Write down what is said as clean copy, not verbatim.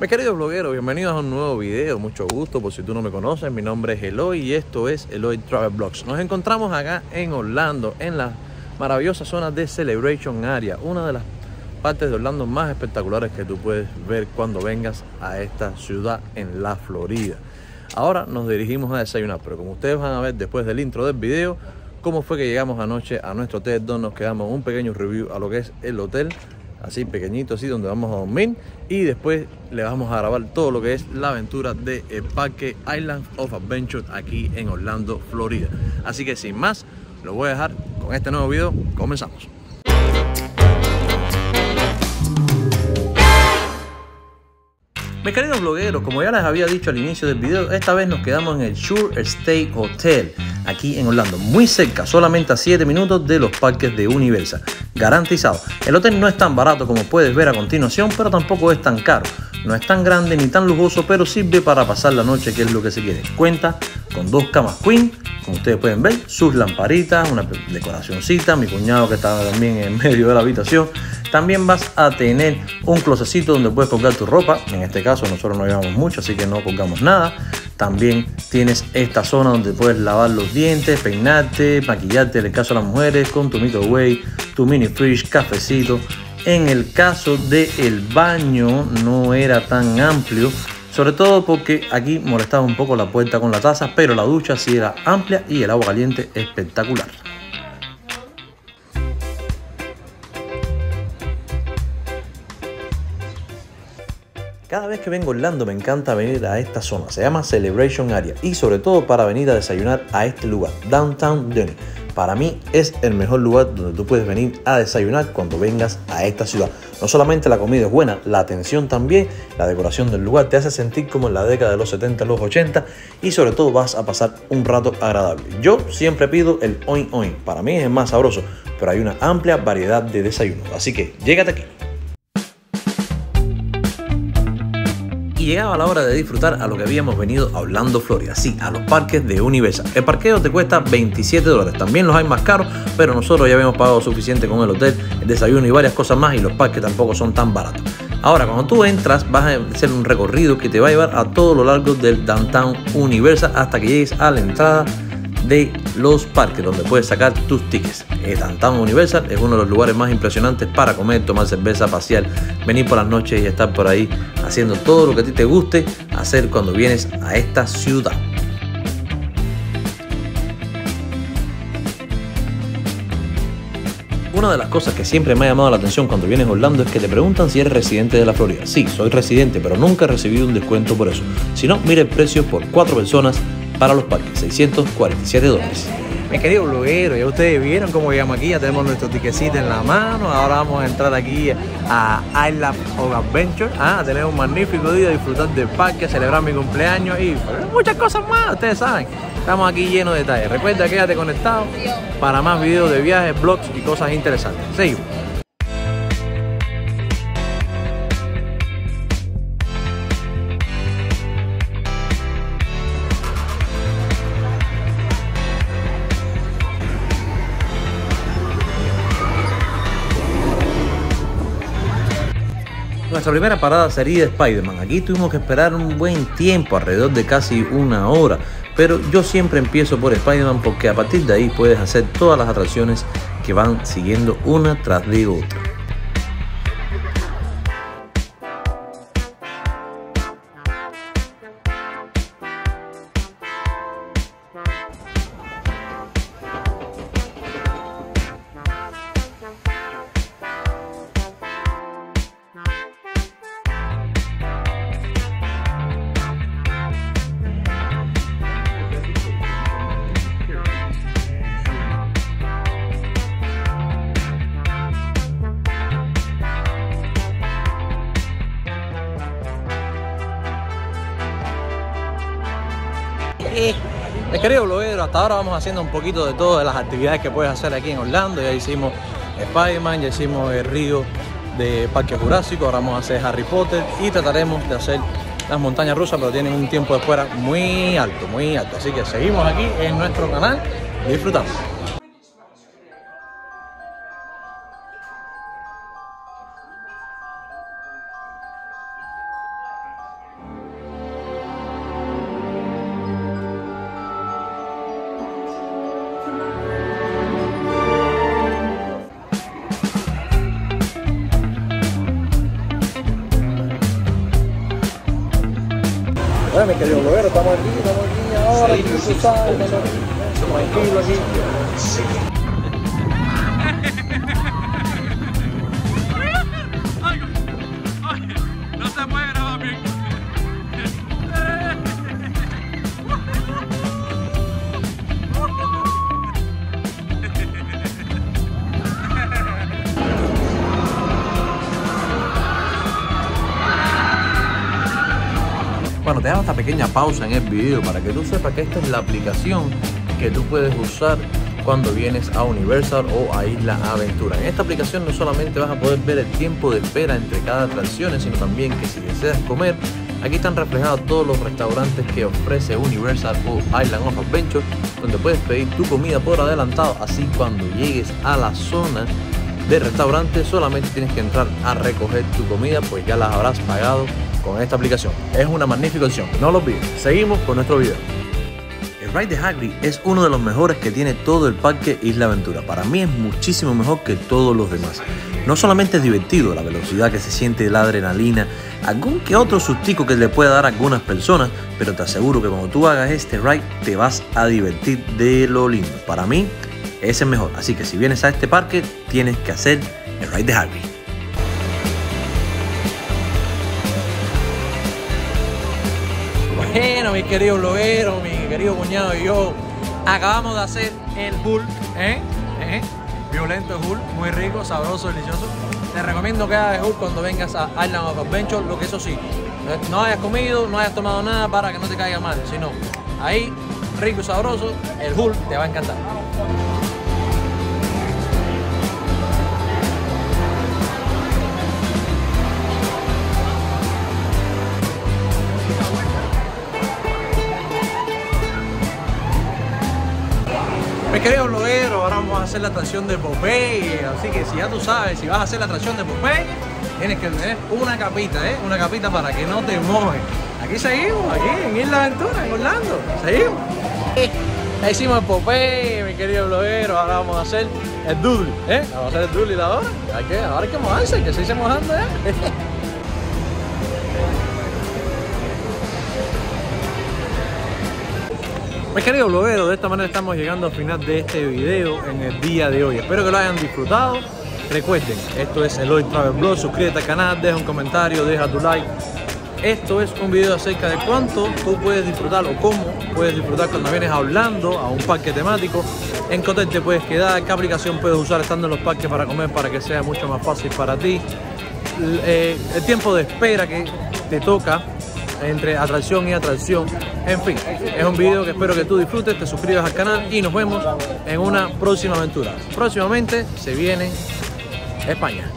Mis queridos blogueros, bienvenidos a un nuevo video. Mucho gusto, por si tú no me conoces, mi nombre es Eloy y esto es Eloy Travel Vlogs. Nos encontramos acá en Orlando, en la maravillosa zona de Celebration Area, una de las partes de Orlando más espectaculares que tú puedes ver cuando vengas a esta ciudad en la Florida. Ahora nos dirigimos a desayunar, pero como ustedes van a ver después del intro del video, cómo fue que llegamos anoche a nuestro hotel, donde nos quedamos un pequeño review a lo que es el hotel, así pequeñito, así donde vamos a dormir, y después le vamos a grabar todo lo que es la aventura de el parque Island of Adventure aquí en Orlando, Florida. Así que sin más, lo voy a dejar con este nuevo video. Comenzamos. Mis queridos blogueros, como ya les había dicho al inicio del video, esta vez nos quedamos en el Sure Stay Hotel, aquí en Orlando, muy cerca, solamente a 7 minutos de los parques de Universal, garantizado. El hotel no es tan barato como puedes ver a continuación, pero tampoco es tan caro. No es tan grande ni tan lujoso, pero sirve para pasar la noche, que es lo que se quiere. Cuenta con 2 camas queen, como ustedes pueden ver, sus lamparitas, una decoracioncita, mi cuñado que estaba también en medio de la habitación. También vas a tener un closetcito donde puedes colgar tu ropa. En este caso nosotros no llevamos mucho, así que no colgamos nada. También tienes esta zona donde puedes lavar los dientes, peinarte, maquillarte en el caso de las mujeres, con tu microwave, tu mini fridge, cafecito. En el caso del baño no era tan amplio, sobre todo porque aquí molestaba un poco la puerta con la taza, pero la ducha sí era amplia y el agua caliente espectacular. Cada vez que vengo a Orlando me encanta venir a esta zona, se llama Celebration Area, y sobre todo para venir a desayunar a este lugar, Downtown Diner. Para mí es el mejor lugar donde tú puedes venir a desayunar cuando vengas a esta ciudad. No solamente la comida es buena, la atención también, la decoración del lugar te hace sentir como en la década de los 70, los 80, y sobre todo vas a pasar un rato agradable. Yo siempre pido el oin oin, para mí es el más sabroso, pero hay una amplia variedad de desayunos, así que llégate aquí. Llegaba la hora de disfrutar a lo que habíamos venido a Orlando, Florida, sí, a los parques de Universal. El parqueo te cuesta $27, también los hay más caros, pero nosotros ya habíamos pagado suficiente con el hotel, el desayuno y varias cosas más, y los parques tampoco son tan baratos. Ahora, cuando tú entras, vas a hacer un recorrido que te va a llevar a todo lo largo del Downtown Universal hasta que llegues a la entrada de los parques, donde puedes sacar tus tickets. El Downtown Universal es uno de los lugares más impresionantes para comer, tomar cerveza, pasear, venir por las noches y estar por ahí haciendo todo lo que a ti te guste hacer cuando vienes a esta ciudad. Una de las cosas que siempre me ha llamado la atención cuando vienes a Orlando es que te preguntan si eres residente de la Florida. Sí, soy residente, pero nunca he recibido un descuento por eso. Si no, mira el precio por 4 personas para los parques, $647. Mis queridos blogueros, ya ustedes vieron cómo llegamos aquí, ya tenemos nuestro tiquecito en la mano. Ahora vamos a entrar aquí a Island of Adventure, a tener un magnífico día, disfrutar del parque, celebrar mi cumpleaños y muchas cosas más, ustedes saben. Estamos aquí llenos de detalles. Recuerda, quédate conectado para más videos de viajes, blogs y cosas interesantes. Seguimos. Nuestra primera parada sería Spider-Man. Aquí tuvimos que esperar un buen tiempo, alrededor de casi una hora, pero yo siempre empiezo por Spider-Man porque a partir de ahí puedes hacer todas las atracciones que van siguiendo una tras de otra. Mis queridos blogueros, hasta ahora vamos haciendo un poquito de todas las actividades que puedes hacer aquí en Orlando. Ya hicimos Spider-Man, ya hicimos el río de Parque Jurásico, ahora vamos a hacer Harry Potter y trataremos de hacer las montañas rusas, pero tienen un tiempo de espera muy alto, muy alto. Así que seguimos aquí en nuestro canal y disfrutamos. Créeme que yo lo era, estamos aquí ahora, y tú sabes, tranquilo aquí. Bueno, te hago esta pequeña pausa en el video para que tú sepas que esta es la aplicación que tú puedes usar cuando vienes a Universal o a Isla Aventura. En esta aplicación no solamente vas a poder ver el tiempo de espera entre cada atracción, sino también que si deseas comer, aquí están reflejados todos los restaurantes que ofrece Universal o Island of Adventure, donde puedes pedir tu comida por adelantado. Así cuando llegues a la zona de restaurantes solamente tienes que entrar a recoger tu comida, pues ya las habrás pagado con esta aplicación. Es una magnífica opción, no lo olvides. Seguimos con nuestro video. El ride de Hagrid es uno de los mejores que tiene todo el parque Isla Aventura. Para mí es muchísimo mejor que todos los demás. No solamente es divertido, la velocidad que se siente, la adrenalina, algún que otro sustico que le puede dar a algunas personas, pero te aseguro que cuando tú hagas este ride te vas a divertir de lo lindo. Para mí es el mejor, así que si vienes a este parque tienes que hacer el ride de Hagrid. Bueno, mis queridos blogueros, mi querido cuñado y yo acabamos de hacer el Hulk, violento Hulk, muy rico, sabroso, delicioso. Te recomiendo que hagas Hulk cuando vengas a Island of Adventure, lo que eso sí, no hayas comido, no hayas tomado nada para que no te caiga mal, sino ahí, rico y sabroso, el Hulk te va a encantar. Mis queridos blogueros, ahora vamos a hacer la atracción de Popeye, así que si ya tú sabes, si vas a hacer la atracción de Popeye, tienes que tener una capita, una capita para que no te mojes. Aquí seguimos, aquí en Isla Aventura, en Orlando, seguimos. Ahí hicimos el Popeye, mis queridos blogueros, ahora vamos a hacer el Dudley, vamos a hacer el Dudley ahora, ahora hay que mojarse, que se hice mojando ya. Mis queridos blogueros, de esta manera estamos llegando al final de este video en el día de hoy. Espero que lo hayan disfrutado. Recuerden, esto es Eloy Travel Vlogs. Suscríbete al canal, deja un comentario, deja tu like. Esto es un video acerca de cuánto tú puedes disfrutar o cómo puedes disfrutar cuando vienes a Orlando, a un parque temático. En qué hotel te puedes quedar, qué aplicación puedes usar estando en los parques para comer para que sea mucho más fácil para ti. El tiempo de espera que te toca entre atracción y atracción. En fin, es un video que espero que tú disfrutes, te suscribas al canal y nos vemos en una próxima aventura. Próximamente se viene España.